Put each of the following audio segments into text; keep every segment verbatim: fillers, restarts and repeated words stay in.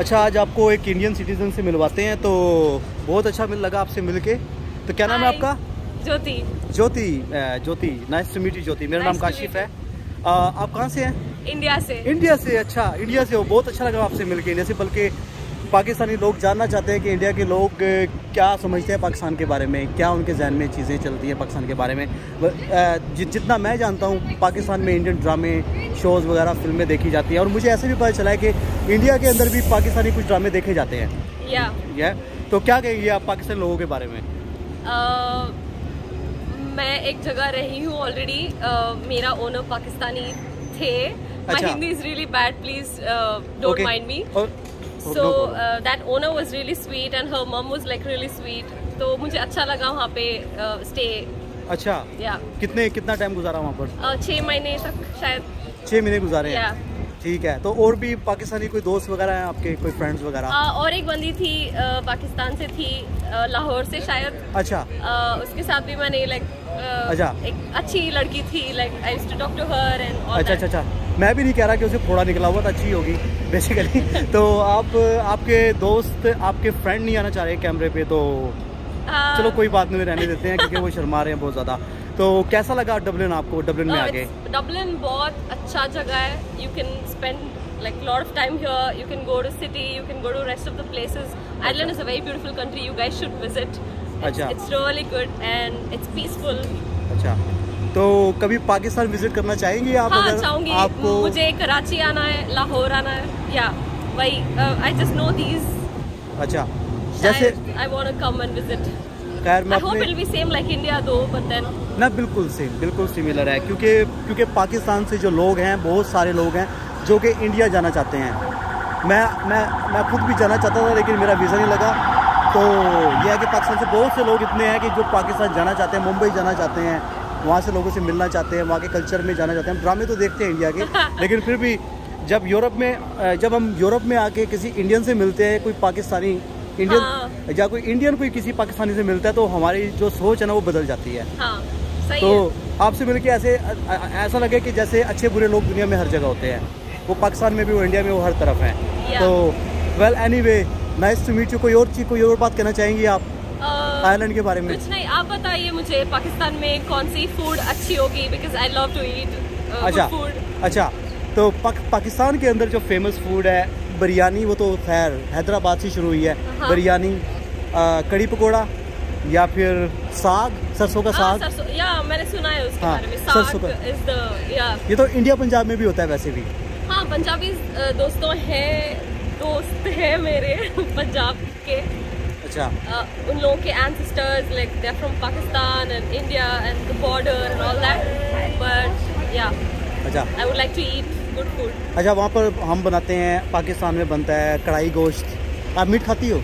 अच्छा, आज आपको एक इंडियन सिटीजन से मिलवाते हैं, तो बहुत अच्छा मिल लगा आपसे मिलके। तो क्या नाम है आपका? Jyoti. Jyoti, Jyoti, nice to meet you Jyoti. मेरा नाम काशिफ है। आ, आप कहाँ से हैं? इंडिया से। इंडिया से, अच्छा इंडिया से हो। बहुत अच्छा लगा आपसे मिलके। इंडिया से, बल्कि पाकिस्तानी लोग जानना चाहते हैं कि इंडिया के लोग क्या समझते हैं पाकिस्तान के बारे में, क्या उनके जहन में चीज़ें चलती हैं पाकिस्तान के बारे में। जि, जितना मैं जानता हूँ पाकिस्तान में इंडियन ड्रामे, शोज़ वगैरह, फिल्में देखी जाती हैं, और मुझे ऐसे भी पता चला है कि इंडिया के अंदर भी पाकिस्तानी कुछ ड्रामे देखे जाते हैं। या या तो क्या कहेंगे आप पाकिस्तानी लोगों के बारे में? मैं एक जगह रही हूँ ऑलरेडी, मेरा ओनर पाकिस्तानी थे। My Hindi is really bad, please don't mind me. So that owner was really sweet and her mum was like really sweet, तो मुझे अच्छा लगा वहाँ पे स्टे। अच्छा, या कितने कितना टाइम गुजारा वहाँ पर? छः महीने तक शायद। छः महीने गुजारे, ठीक है। तो और भी पाकिस्तानी कोई दोस्त वगैरह हैं आपके, कोई फ्रेंड्स वगैरह? और एक बंदी थी पाकिस्तान से, थी लाहौर से शायद। अच्छा, उसके साथ भी मैंने लाइक अच्छा एक अच्छी लड़की थी, like I used to talk to her and all. अच्छा अच्छा, मैं भी नहीं कह रहा कि उसे थोड़ा निकला हुआ, तो अच्छी होगी बेसिकली। तो आप, आपके दोस्त, आपके फ्रेंड नहीं आना चाह रहे कैमरे पे, तो चलो कोई बात नहीं, रहने देते हैं क्योंकि वो शर्मा रहे हैं बहुत ज़्यादा। तो कैसा लगा डबलिन आपको, डबलिन में आके? डबलिन बहुत अच्छा जगह है। You can spend like lot of time here, you can go to city, you can go to rest of the places. Ireland is a very beautiful country, you guys should visit. अच्छा, it's really good and it's peaceful. अच्छा, तो कभी Pakistan visit करना चाहेंगी आप? हाँ, चाहूंगी। आपको मुझे कराची आना है, लाहौर आना है, या वही आई जस्ट नो दीज। अच्छा, जैसे I want to come and visit. खैर मैं hope it will be same like India though, but then ना, बिल्कुल सेम, बिल्कुल सिमिलर है, क्योंकि क्योंकि पाकिस्तान से जो लोग हैं, बहुत सारे लोग हैं जो कि इंडिया जाना चाहते हैं। मैं मैं मैं खुद भी जाना चाहता था लेकिन मेरा वीज़ा नहीं लगा। तो यह है कि पाकिस्तान से बहुत से लोग इतने हैं कि जो पाकिस्तान जाना चाहते हैं, मुंबई जाना चाहते हैं, वहाँ से लोगों से मिलना चाहते हैं, वहाँ के कल्चर में जाना चाहते हैं। ड्रामे तो देखते हैं इंडिया के, लेकिन फिर भी जब यूरोप में, जब हम यूरोप में आके किसी इंडियन से मिलते हैं, कोई पाकिस्तानी इंडियन, हाँ। या कोई इंडियन कोई किसी पाकिस्तानी से मिलता है, तो हमारी जो सोच है ना वो बदल जाती है। हाँ, सही तो है। आपसे मिलके ऐसे ऐसा लगे कि जैसे अच्छे बुरे लोग दुनिया में हर जगह होते हैं, वो पाकिस्तान में भी, वो इंडिया में, वो हर तरफ हैं। तो well anyway, nice to meet you. कोई और चीज़, कोई और बात कहना चाहेंगी आप आयरलैंड के बारे में? कुछ नहीं, आप बताइए मुझे पाकिस्तान में कौन सी फूड अच्छी होगी, because I love to eat. अच्छा अच्छा, तो पाक, पाकिस्तान के अंदर जो फेमस फूड है, बिरयानी, वो तो खैर हैदराबाद से शुरू हुई है। हाँ। बिरयानी, कड़ी पकौड़ा, या फिर साग, सरसों का साग। हाँ, सरसों, या मैंने सुना है उसके हाँ, बारे में, साग इज द, या ये तो इंडिया पंजाब में भी होता है वैसे भी। हाँ, पंजाबी दोस्तों हैं, दोस्त हैं मेरे पंजाब के। अच्छा, uh, उन लोगों के ancestors like they are from Pakistan and India and the border and all that, but yeah अच्छा I would like to eat good food. अच्छा, वहाँ पर हम बनाते हैं, पाकिस्तान में बनता है कढ़ाई गोश्त। आप मीट खाती हो?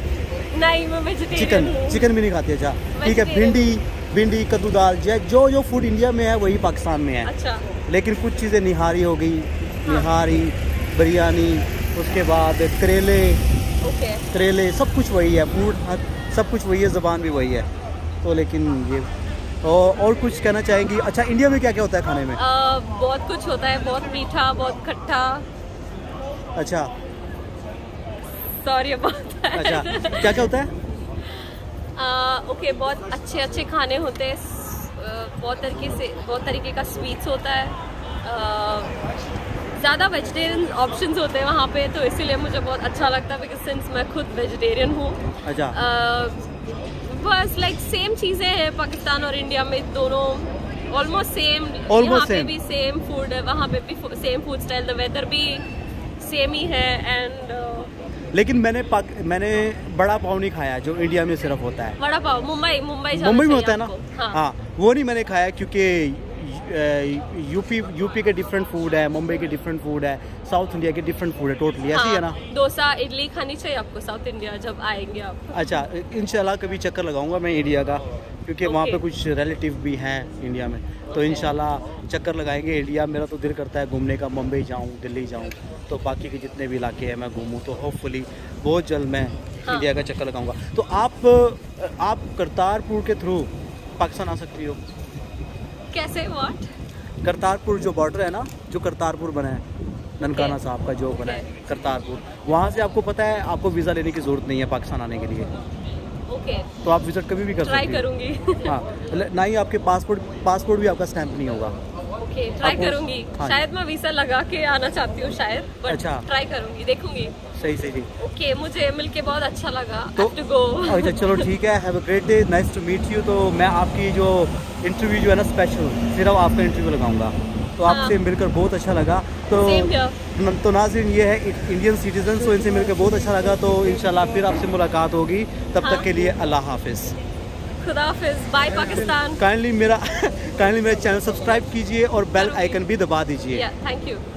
नहीं, मैं वेजिटेरियन। चिकन चिकन भी नहीं खाती? अच्छा, ठीक है। भिंडी भिंडी कद्दू दाल, जो जो फूड इंडिया में है वही पाकिस्तान में है। अच्छा, लेकिन कुछ चीज़ें निहारी हो गई। हाँ। निहारी, बिरयानी, उसके बाद करेले। Okay. करेले, सब कुछ वही है, फूड सब कुछ वही है, ज़बान भी वही है। तो लेकिन ये और, और कुछ कहना चाहेंगी? अच्छा, इंडिया में क्या क्या होता है खाने में? आ, बहुत कुछ होता है, बहुत मीठा, बहुत खट्टा। अच्छा, सॉरी अबाउट दैट। अच्छा, क्या क्या होता है? ओके, okay, बहुत अच्छे अच्छे खाने होते हैं, बहुत तरीके से, बहुत तरीके का स्वीट्स होता है, ज़्यादा वेजिटेरियन ऑप्शंस होते हैं वहाँ पे, तो इसीलिए मुझे बहुत अच्छा लगता है, बिकॉज सिंस मैं खुद वेजिटेरियन हूँ। अच्छा, बस लाइक सेम चीज़ें हैं पाकिस्तान और इंडिया में, दोनों ऑलमोस्ट सेम। यहाँ पे भी सेम फूड है, वहाँ पे भी same food style, the weather भी सेम ही है। एंड uh, लेकिन मैंने मैंने बड़ा पाव नहीं खाया जो इंडिया में सिर्फ होता है। बड़ा पाव मुंबई मुंबई मुंबई में होता है ना? हाँ, हाँ, वो नहीं मैंने खाया, क्योंकि यूपी यूपी के डिफरेंट फूड है, मुंबई के डिफरेंट फूड है, साउथ इंडिया के डिफरेंट फूड है, टोटली ऐसी है ना। डोसा, इडली खानी चाहिए आपको साउथ इंडिया जब आएंगे आप। अच्छा, इंशाल्लाह कभी चक्कर लगाऊंगा मैं इंडिया का, क्योंकि okay. वहाँ पे कुछ रिलेटिव भी हैं इंडिया में, okay. तो इंशाल्लाह चक्कर लगाएंगे इंडिया। मेरा तो दिल करता है घूमने का, मुंबई जाऊँ, दिल्ली जाऊँ, तो बाकी के जितने भी इलाके हैं मैं घूमूँ, तो होपफुली बहुत जल्द मैं इंडिया का चक्कर लगाऊँगा। तो आप आप करतारपुर के थ्रू पाकिस्तान आ सकती हो? कैसे? व्हाट? करतारपुर जो बॉर्डर है ना, जो करतारपुर बना है, ननकाना साहब का जो बना है करतारपुर, वहाँ से आपको पता है आपको वीज़ा लेने की ज़रूरत नहीं है पाकिस्तान आने के लिए। ओके, तो आप विज़िट कभी भी कर सकते हैं। हाँ, ना ही आपके पासपोर्ट पासपोर्ट भी आपका स्टैम्प नहीं होगा। ओके, ट्राई करूँगी, शायद मैं वीज़ा लगा के आना चाहती हूँ शायद, बट अच्छा ट्राई करूँगी, देखूँगी। सही सही। ओके, मुझे मिलके बहुत अच्छा लगा। तो अच्छा चलो ठीक है, have a great day, nice to meet you. तो मैं आपकी जो इंटरव्यू जो है ना स्पेशल सिर्फ आपका इंटरव्यू लगाऊंगा, तो हाँ। आपसे मिलकर बहुत अच्छा लगा। तो तो नाज़रीन ये है इंडियन सिटीजन, तो इनसे मिलकर बहुत अच्छा लगा। तो इंशाल्लाह फिर आपसे मुलाकात होगी, तब हाँ। तक के लिए अल्लाह हाफिज़, खुदा हाफिज़, बाय पाकिस्तान। काइंडली मेरा काइंडली मेरा चैनल सब्सक्राइब कीजिए और बेल आइकन भी दबा दीजिए। Thank you.